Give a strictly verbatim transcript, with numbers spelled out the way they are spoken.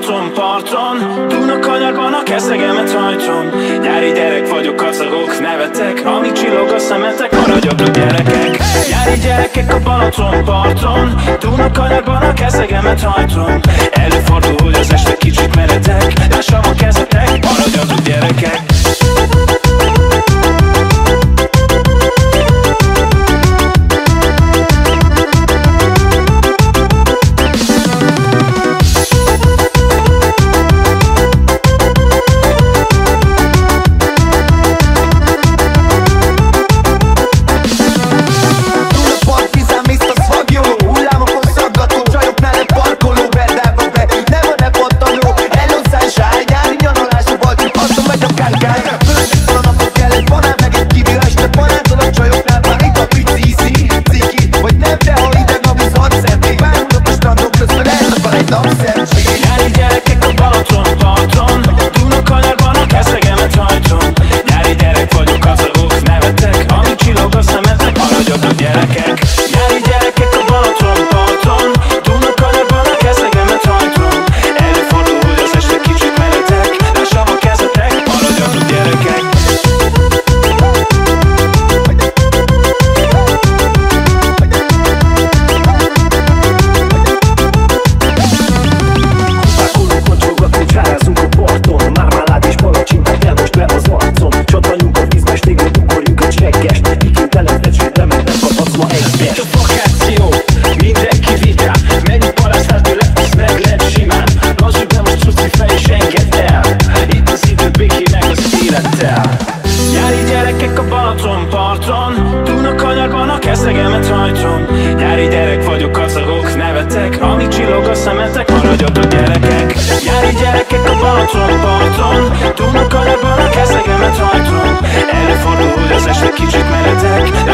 parton, parton dúlnak kanyarban a keszegemet hajtom. Nyári gyerek vagyok, kacagok, nevetek, amíg csillog a szemetek, maradjak a gyerekek. Nyári gyerekek a Balaton parton, dúlnak kanyarban a keszegemet hajtom. Előfordul, hogy az este kicsit meredek, lássam a kezetek, maradjak a gyerekek. Nyári gyerekek a Balaton parton, dúlnak kanyarban a keszegemet hajtom. Nyári gyerek vagyok, kacagok, nevetek, amíg csillog a szemetek, maradjatok gyerekek. Nyári gyerekek a Balaton parton, dúlnak kanyarban a keszegemet hajtom. Előfordul, hogy az este kicsit meredek, lássam a kezetek, maradjatok gyerekek. Nyári gyerekek a Balaton parton, dúlnak kanyarban a keszegemet hajtom. Nyári gyerek vagyok, kacagok, nevetek, amíg csillog a szemetek, maradjatok gyerekek. Nyári gyerekek a Balaton parton, dúlnak kanyarban a keszegemet hajtom. Előfordul, hogy az este kicsit meredek,